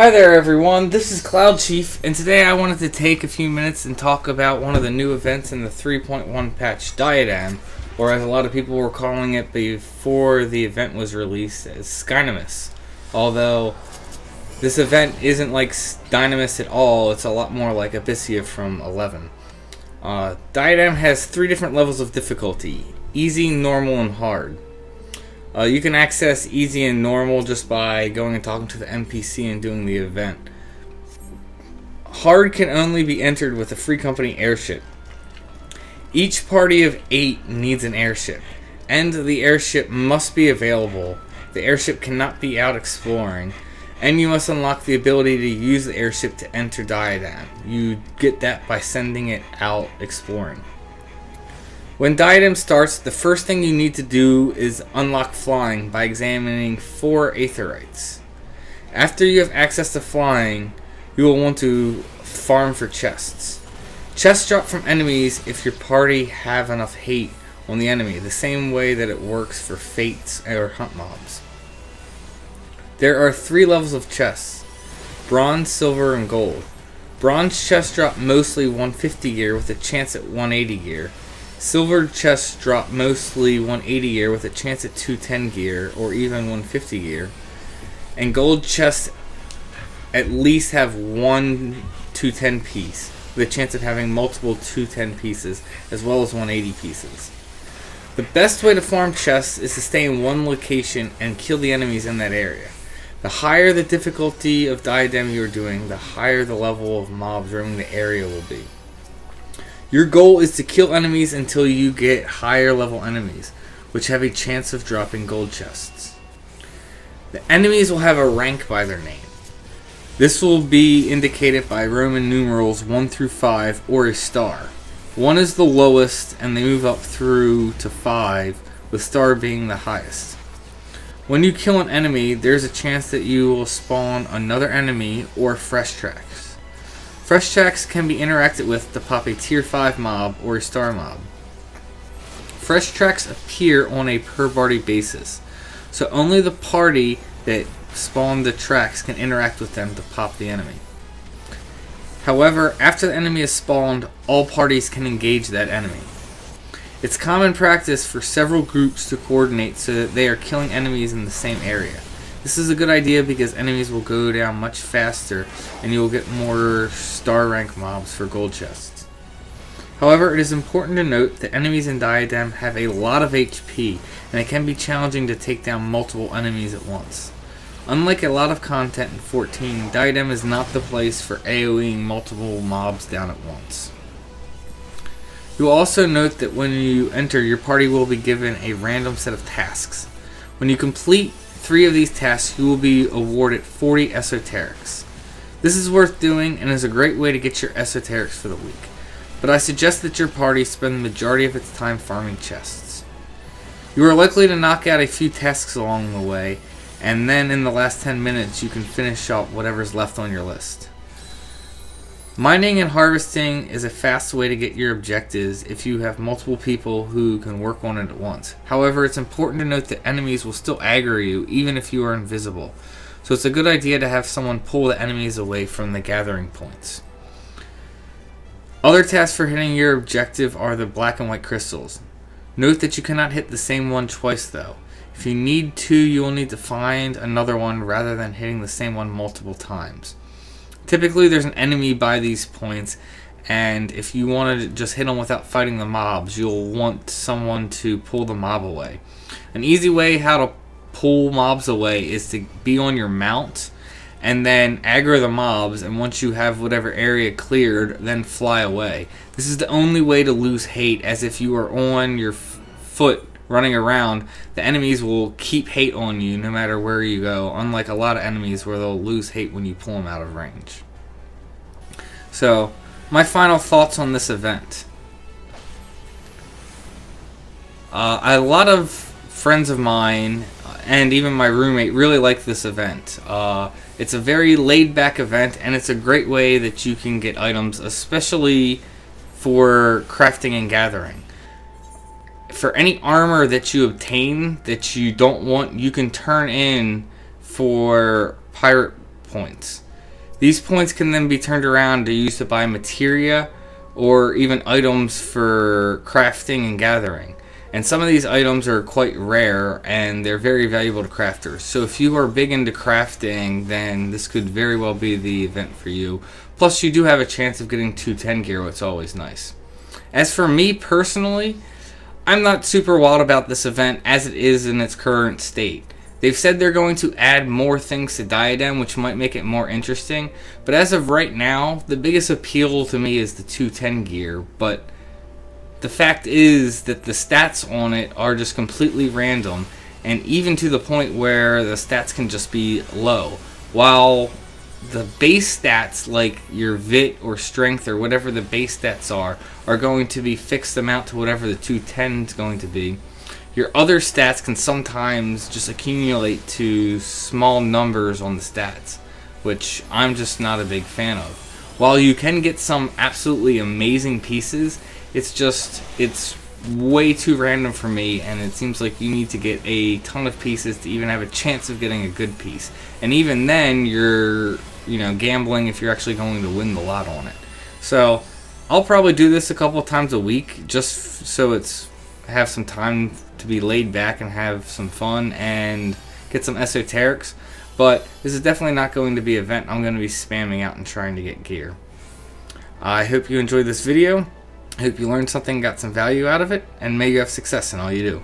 Hi there everyone, this is Cloud Chief, and today I wanted to take a few minutes and talk about one of the new events in the 3.1 patch, Diadem, or as a lot of people were calling it before the event was released, as Skynamis. Although, this event isn't like Dynamis at all, it's a lot more like Abyssia from 11. Diadem has three different levels of difficulty: easy, normal, and hard. You can access easy and normal just by going and talking to the NPC and doing the event. Hard can only be entered with a free company airship. Each party of 8 needs an airship, and the airship must be available. The airship cannot be out exploring, and you must unlock the ability to use the airship to enter Diadem. You get that by sending it out exploring. When Diadem starts, the first thing you need to do is unlock flying by examining 4 aetherites. After you have access to flying, you will want to farm for chests. Chests drop from enemies if your party have enough hate on the enemy, the same way that it works for fates or hunt mobs. There are 3 levels of chests: bronze, silver, and gold. Bronze chests drop mostly 150 gear with a chance at 180 gear. Silver chests drop mostly 180 gear with a chance at 210 gear or even 150 gear, and gold chests at least have one 210 piece with a chance of having multiple 210 pieces as well as 180 pieces. The best way to farm chests is to stay in one location and kill the enemies in that area. The higher the difficulty of Diadem you are doing, the higher the level of mobs roaming the area will be. Your goal is to kill enemies until you get higher level enemies, which have a chance of dropping gold chests. The enemies will have a rank by their name. This will be indicated by Roman numerals 1 through 5 or a star. 1 is the lowest and they move up through to 5, with star being the highest. When you kill an enemy, there's a chance that you will spawn another enemy or fresh tracks. Fresh tracks can be interacted with to pop a tier 5 mob or a star mob. Fresh tracks appear on a per party basis, so only the party that spawned the tracks can interact with them to pop the enemy. However, after the enemy is spawned, all parties can engage that enemy. It's common practice for several groups to coordinate so that they are killing enemies in the same area. This is a good idea because enemies will go down much faster and you will get more star rank mobs for gold chests. However, it is important to note that enemies in Diadem have a lot of HP and it can be challenging to take down multiple enemies at once. Unlike a lot of content in 14, Diadem is not the place for AoEing multiple mobs down at once. You will also note that when you enter, your party will be given a random set of tasks. When you complete 3 of these tasks, you will be awarded 40 esoterics. This is worth doing and is a great way to get your esoterics for the week, but I suggest that your party spend the majority of its time farming chests. You are likely to knock out a few tasks along the way, and then in the last 10 minutes you can finish up whatever's left on your list. Mining and harvesting is a fast way to get your objectives if you have multiple people who can work on it at once. However, it's important to note that enemies will still aggro you even if you are invisible, so it's a good idea to have someone pull the enemies away from the gathering points. Other tasks for hitting your objective are the black and white crystals. Note that you cannot hit the same one twice though. If you need to, you will need to find another one rather than hitting the same one multiple times. Typically there's an enemy by these points, and if you want to just hit them without fighting the mobs, you'll want someone to pull the mob away. An easy way how to pull mobs away is to be on your mount and then aggro the mobs, and once you have whatever area cleared, then fly away. This is the only way to lose hate, as if you are on your foot running around, the enemies will keep hate on you no matter where you go, unlike a lot of enemies where they'll lose hate when you pull them out of range. So, my final thoughts on this event. A lot of friends of mine, and even my roommate, really like this event. It's a very laid-back event, and it's a great way that you can get items, especially for crafting and gathering. For any armor that you obtain that you don't want, you can turn in for pirate points. These points can then be turned around to use to buy materia or even items for crafting and gathering. And some of these items are quite rare and they're very valuable to crafters. So if you are big into crafting, then this could very well be the event for you. Plus you do have a chance of getting 210 gear, which is always nice. As for me personally, I'm not super wild about this event as it is in its current state. They've said they're going to add more things to Diadem, which might make it more interesting. But as of right now, the biggest appeal to me is the 210 gear. But the fact is that the stats on it are just completely random, and even to the point where the stats can just be low. While the base stats, like your Vit or Strength or whatever the base stats are going to be fixed amount to whatever the 210 is going to be. Your other stats can sometimes just accumulate to small numbers on the stats, which I'm just not a big fan of. While you can get some absolutely amazing pieces, it's way too random for me, and it seems like you need to get a ton of pieces to even have a chance of getting a good piece. And even then, you're gambling if you're actually going to win the lot on it. So I'll probably do this a couple times a week just so it's have some time to be laid back and have some fun and get some esoterics, but this is definitely not going to be an event I'm going to be spamming out and trying to get gear. I hope you enjoyed this video. I hope you learned something, got some value out of it, and may you have success in all you do.